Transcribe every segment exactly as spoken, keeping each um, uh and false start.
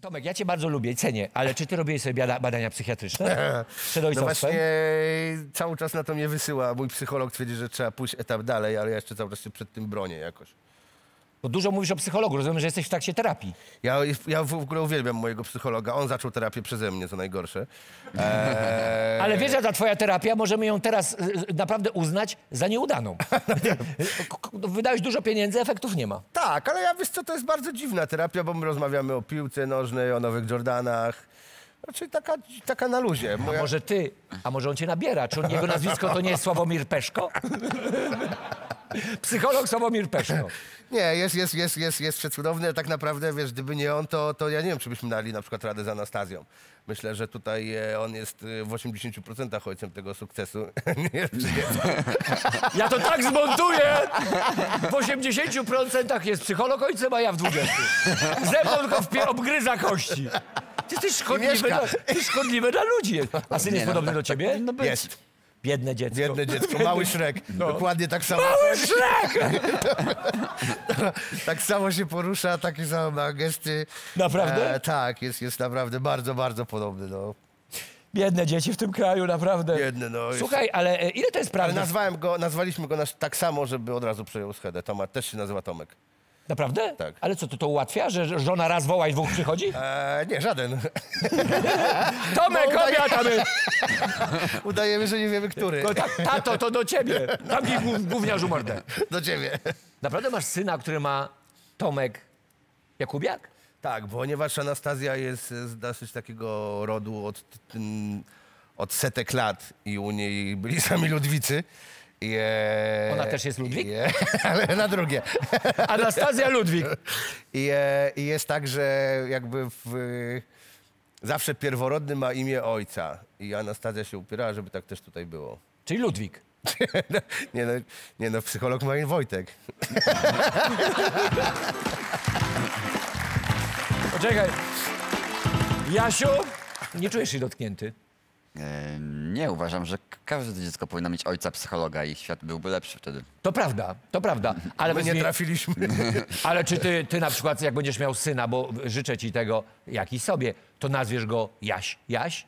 Tomek, ja cię bardzo lubię i cenię, ale czy ty robiłeś sobie bada badania psychiatryczne? Przed ojcowstwem? No właśnie, cały czas na to mnie wysyła. Mój psycholog twierdzi, że trzeba pójść etap dalej, ale ja jeszcze cały czas się przed tym bronię jakoś. Bo dużo mówisz o psychologu, rozumiem, że jesteś w trakcie terapii. Ja, ja w ogóle uwielbiam mojego psychologa, on zaczął terapię przeze mnie, co najgorsze. Eee... Ale wiesz, że ta twoja terapia, możemy ją teraz naprawdę uznać za nieudaną. Wydałeś dużo pieniędzy, efektów nie ma. Tak, ale ja wiesz co, to jest bardzo dziwna terapia, bo my rozmawiamy o piłce nożnej, o nowych Jordanach. Znaczy taka, taka na luzie. Moja... A może ty, a może on cię nabiera, czy on, jego nazwisko to nie jest Sławomir Peszko? Psycholog Sławomir Peszko. Nie, jest, jest, jest, jest, jest przecudowny. Tak naprawdę, wiesz, gdyby nie on, to, to ja nie wiem, czy byśmy dali na przykład radę z Anastazją. Myślę, że tutaj on jest w osiemdziesięciu procentach ojcem tego sukcesu. Nie, nie. Ja to tak zmontuję! W osiemdziesięciu procentach jest psycholog ojcem, a ja w dwudziestu procentach. Ze mną tylko wpie obgryza kości. Ty jesteś szkodliwy, na, ty szkodliwy dla ludzi. A syn jest no, podobny tak, do ciebie? No jest. Biedne dziecko. Biedne dziecko, mały Szrek. No. Dokładnie tak samo. Mały Szrek! Tak samo się porusza, takie same ma gesty. Naprawdę? E, tak, jest, jest naprawdę bardzo, bardzo podobny. No. Biedne dzieci w tym kraju, naprawdę. Biedne, no. Słuchaj, jest... ale ile to jest prawda? Nazwałem go, nazwaliśmy go nas tak samo, żeby od razu przejął schedę. Tomek też się nazywa Tomek. Naprawdę? Tak. Ale co, to, to ułatwia, że żona raz woła i dwóch przychodzi? Eee, nie, żaden. Tomek, no, obiadamy! Udajemy, że nie wiemy, który. No, ta, tato, to do ciebie. Tam gdzieś gówniarzu mordę. Do ciebie. Naprawdę masz syna, który ma Tomek Jakubiak? Tak, ponieważ Anastazja jest z dosyć takiego rodu od, od setek lat i u niej byli sami Ludwicy. Yeah. Ona też jest Ludwik? Yeah. Ale na drugie. Anastazja Ludwik. I yeah. Jest tak, że jakby w, zawsze pierworodny ma imię ojca. I Anastazja się upierała, żeby tak też tutaj było. Czyli Ludwik. Nie, no, nie no, psycholog ma imię Wojtek. Poczekaj. Jasiu, nie czujesz się dotknięty? Nie, uważam, że każde dziecko powinno mieć ojca psychologa i świat byłby lepszy wtedy. To prawda, to prawda. Ale my nie trafiliśmy. Ale czy ty, ty na przykład, jak będziesz miał syna, bo życzę ci tego, jak i sobie, to nazwiesz go Jaś. Jaś?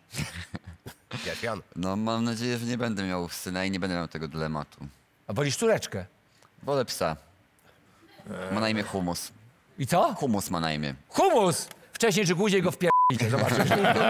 Jaś Jan. No mam nadzieję, że nie będę miał syna i nie będę miał tego dylematu. A wolisz córeczkę? Wolę psa. Ma na imię Humus. I co? Humus ma na imię. Humus! Wcześniej czy później go wpierdolicie, zobaczysz.